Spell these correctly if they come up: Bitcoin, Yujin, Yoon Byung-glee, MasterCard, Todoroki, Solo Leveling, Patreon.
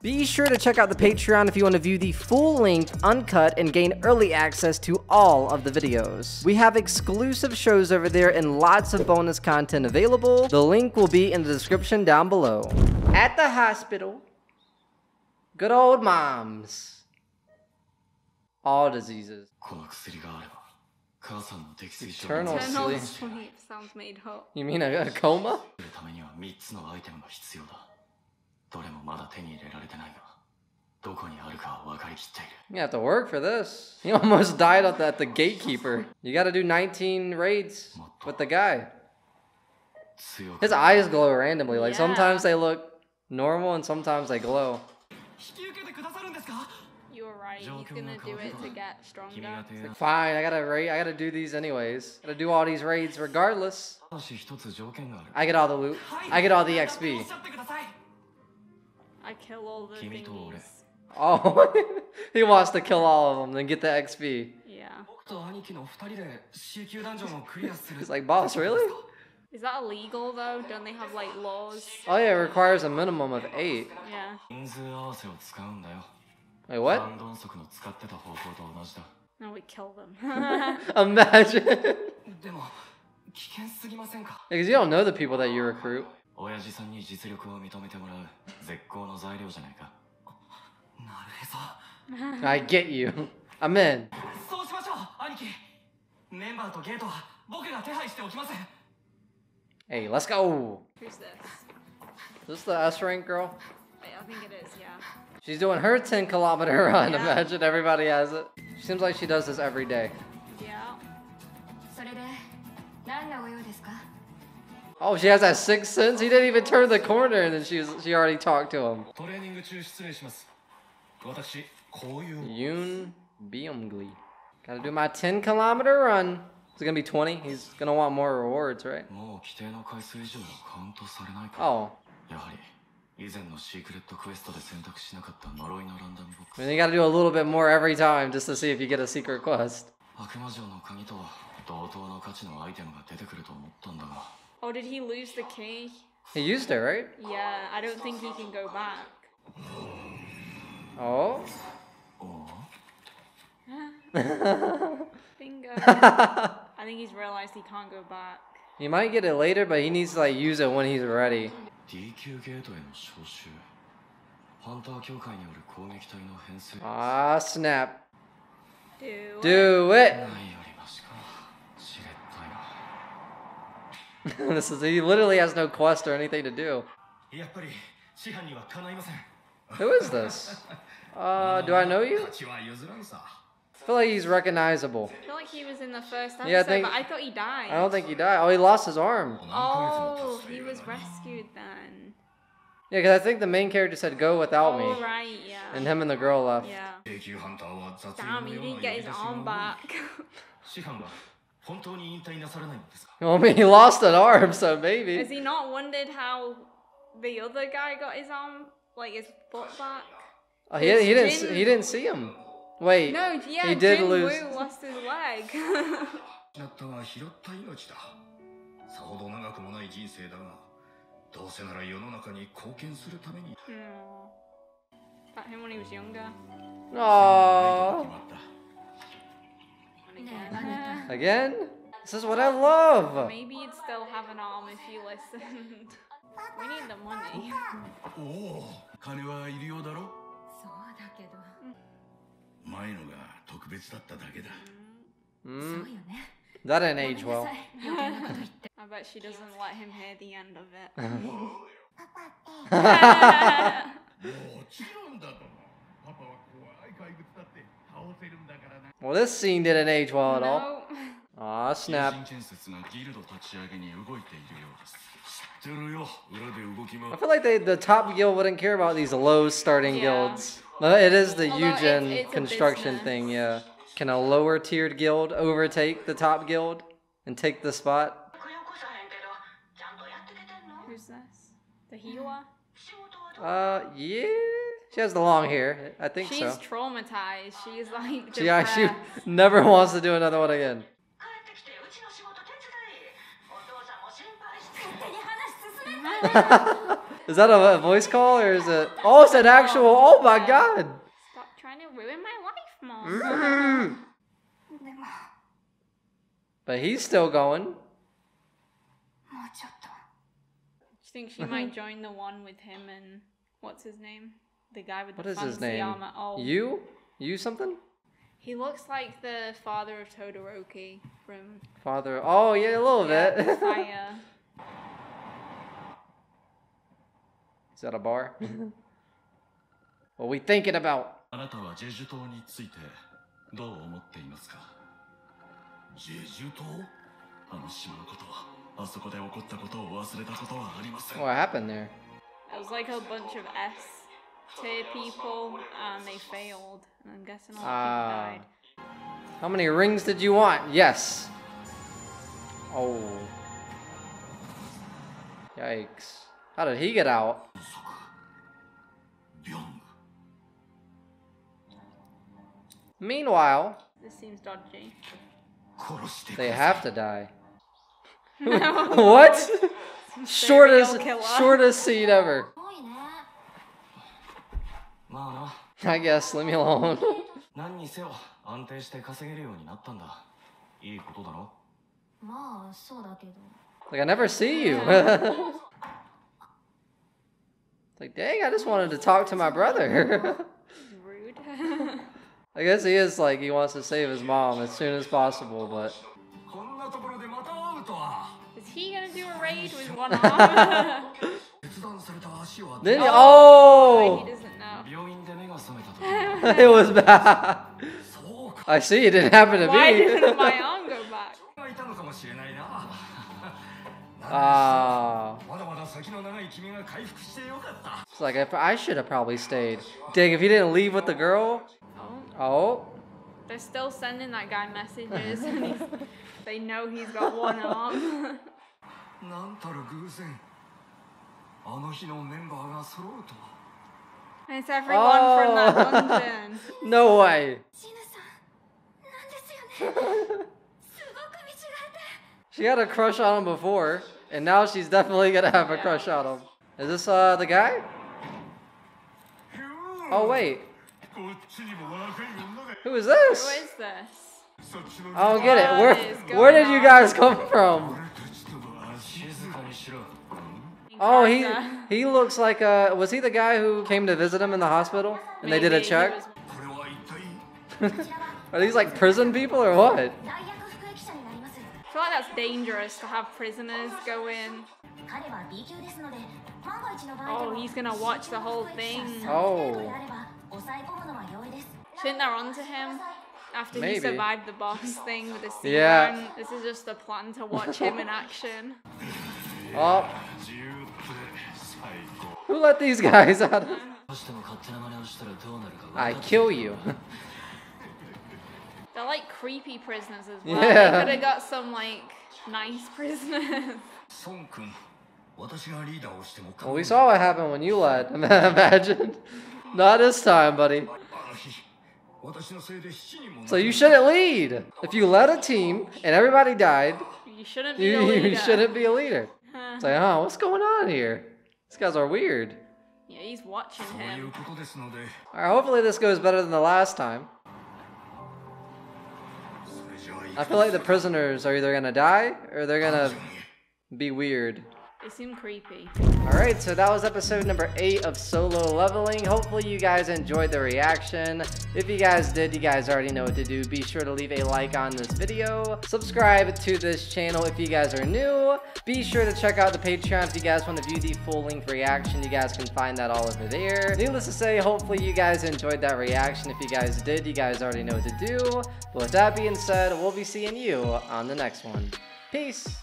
Be sure to check out the Patreon if you want to view the full-length, uncut, and gain early access to all of the videos. We have exclusive shows over there and lots of bonus content available. The link will be in the description down below. At the hospital, good old moms. All diseases. Eternal sleep. Sounds made hope. You mean a coma? You have to work for this. You almost died at the gatekeeper. You gotta do 19 raids with the guy. His eyes glow randomly. Like, sometimes they look normal and sometimes they glow. You're right. He's gonna do it to get stronger. Like, fine, I gotta do these anyways. Gotta do all these raids regardless. I get all the loot. I get all the XP. I kill all the thingies. Oh, he wants to kill all of them, then get the XP. Yeah. He's like, boss, really? Is that illegal though? Don't they have like laws? Oh yeah, it requires a minimum of 8. Yeah. Wait, what? No, we kill them. Imagine. Because you don't know the people that you recruit. I get you. I'm in. Hey, let's go. Who's this? Is this the S rank girl? I think it is, yeah. She's doing her 10-kilometer run. Yeah. Imagine everybody has it. She seems like she does this every day. Yeah. Oh, she has that sixth sense? He didn't even turn the corner and then she already talked to him. Yoon Byung-glee. Gotta do my 10-kilometer run. It's gonna be 20. He's gonna want more rewards, right? Oh. I mean, you gotta do a little bit more every time just to see if you get a secret quest. Oh, did he lose the key? He used it, right? Yeah, I don't think he can go back. Oh? Bingo. I think he's realized he can't go back. He might get it later, but he needs to like use it when he's ready. Ah, snap. Do it! This is, he literally has no quest or anything to do. Who is this? Do I know you? I feel like he's recognizable. I feel like he was in the first episode, yeah, but I thought he died. I don't think he died. Oh, he lost his arm. Oh, he was rescued then. Yeah, because I think the main character said, go without me. Oh, right, yeah. And him and the girl left. Yeah. Damn, he didn't get his arm back. Well, I mean, he lost an arm, so maybe. Has he not wondered how the other guy got his arm, like his foot back? Oh, he didn't see him. Wait. No, yeah, he did Jin lose. Woo lost his leg. About him when he was younger. Aww. Again? This is what I love! Maybe you'd still have an arm if you listened. We need the money. That didn't age well. I bet she doesn't let him hear the end of it. Well, this scene didn't age well at all. Aw, snap. I feel like the top guild wouldn't care about these low starting guilds. But it is the Yujin construction thing, yeah. Can a lower tiered guild overtake the top guild and take the spot? Who's this? The Hiwa? Yeah. She has the long hair. I think so. She's traumatized. She's like depressed. Yeah, she never wants to do another one again. Is that a voice call or is it? Oh, it's an actual. Oh my god. Stop trying to ruin my life, Mom. But he's still going. I think she might join the one with him and what's his name? The guy with the fancy armor. Oh. You? You something? He looks like the father of Todoroki from... Father... Oh, yeah, a little bit. Fire. Is that a bar? What are we thinking about? What happened there? It was like a bunch of S-tier people and they failed. And I'm guessing all the people died. How many rings did you want? Yes. Oh. Yikes. How did he get out? Meanwhile, this seems dodgy. They have to die. What? Shortest scene ever. I guess, leave me alone. Like, I never see you. Like, dang, I just wanted to talk to my brother. Rude. I guess he is like, he wants to save his mom as soon as possible, but... Is he gonna do a raid with one arm? Then, oh! He doesn't know. It was bad. I see, it didn't happen to me. Why didn't my arm go back? It's like, I should have probably stayed. Dang, if he didn't leave with the girl. Oh. Oh. They're still sending that guy messages. And they know he's got one arm. It's everyone from that dungeon. No way. She had a crush on him before, and now she's definitely gonna have a crush on him. Is this the guy? Oh wait. Who is this? Who is this? I don't get it. Where did you guys come from? Oh, he looks like a... Was he the guy who came to visit him in the hospital? And they did a check? Are these like prison people or what? I feel like that's dangerous to have prisoners go in. Oh, he's gonna watch the whole thing. Oh. Shouldn't they're onto him? After Maybe. He survived the boss thing with the sea lion, this is just a plan to watch him in action. Oh. Who let these guys out? I kill you. They're like creepy prisoners as well. Yeah. They could have got some like nice prisoners. Well, we saw what happened when you led. Imagine. Not this time, buddy. So you shouldn't lead. If you led a team and everybody died, you shouldn't be a leader. You shouldn't be a leader. It's like, oh, what's going on here? These guys are weird. Yeah, he's watching him. All right, hopefully this goes better than the last time. I feel like the prisoners are either gonna die or they're gonna be weird. They seem creepy. Alright, so that was episode number 8 of Solo Leveling. Hopefully you guys enjoyed the reaction. If you guys did, you guys already know what to do. Be sure to leave a like on this video. Subscribe to this channel if you guys are new. Be sure to check out the Patreon if you guys want to view the full-length reaction. You guys can find that all over there. Needless to say, hopefully you guys enjoyed that reaction. If you guys did, you guys already know what to do. But with that being said, we'll be seeing you on the next one. Peace!